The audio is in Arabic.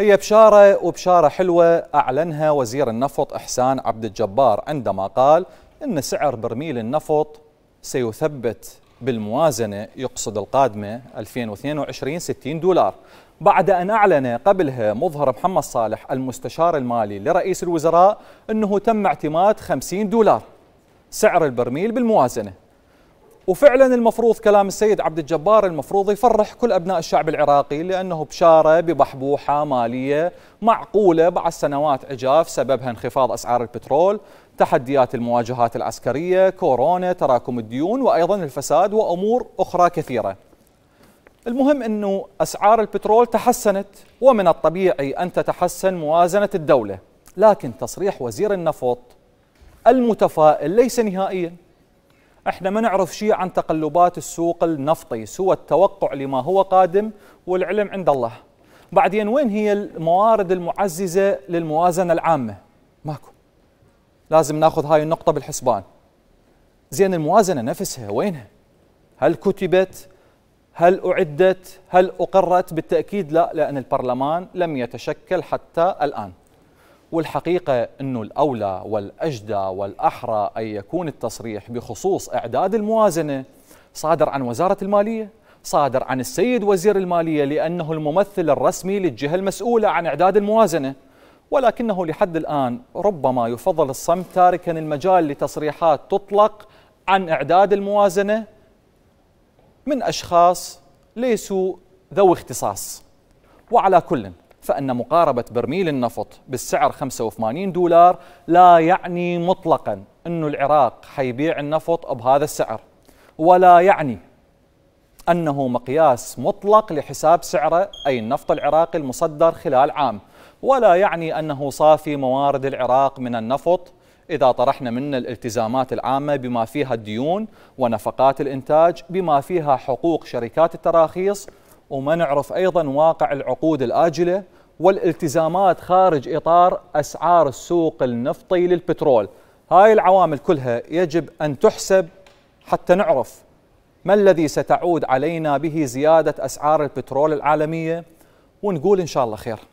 هي بشارة وبشارة حلوة أعلنها وزير النفط إحسان عبد الجبار عندما قال إن سعر برميل النفط سيثبت بالموازنة يقصد القادمة 2022 $60 بعد أن أعلن قبلها مظهر محمد صالح المستشار المالي لرئيس الوزراء أنه تم اعتماد $50 سعر البرميل بالموازنة. وفعلا المفروض كلام السيد عبد الجبار المفروض يفرح كل أبناء الشعب العراقي، لأنه بشارة ببحبوحة مالية معقولة بعد سنوات عجاف سببها انخفاض أسعار البترول، تحديات المواجهات العسكرية، كورونا، تراكم الديون، وأيضا الفساد وأمور أخرى كثيرة. المهم أنه أسعار البترول تحسنت، ومن الطبيعي أن تتحسن موازنة الدولة، لكن تصريح وزير النفط المتفائل ليس نهائيا. احنا ما نعرف شيء عن تقلبات السوق النفطي سوى التوقع لما هو قادم، والعلم عند الله. بعدين وين هي الموارد المعززة للموازنة العامة؟ ماكو. لازم ناخذ هاي النقطة بالحسبان. زين الموازنة نفسها وينها؟ هل كتبت؟ هل أعدت؟ هل أقرت؟ بالتأكيد لا، لأن البرلمان لم يتشكل حتى الآن. والحقيقة أنه الأولى والأجدى والأحرى أن يكون التصريح بخصوص إعداد الموازنة صادر عن وزارة المالية، صادر عن السيد وزير المالية، لأنه الممثل الرسمي للجهة المسؤولة عن إعداد الموازنة، ولكنه لحد الآن ربما يفضل الصمت تاركاً المجال لتصريحات تطلق عن إعداد الموازنة من أشخاص ليسوا ذوي اختصاص. وعلى كل، فأن مقاربة برميل النفط بالسعر $85 لا يعني مطلقاً أنه العراق حيبيع النفط بهذا السعر، ولا يعني أنه مقياس مطلق لحساب سعره أي النفط العراقي المصدر خلال عام، ولا يعني أنه صافي موارد العراق من النفط إذا طرحنا منه الالتزامات العامة بما فيها الديون ونفقات الإنتاج، بما فيها حقوق شركات التراخيص، وما نعرف أيضاً واقع العقود الآجلة والالتزامات خارج إطار أسعار السوق النفطي للبترول. هاي العوامل كلها يجب أن تحسب حتى نعرف ما الذي ستعود علينا به زيادة أسعار البترول العالمية، ونقول إن شاء الله خير.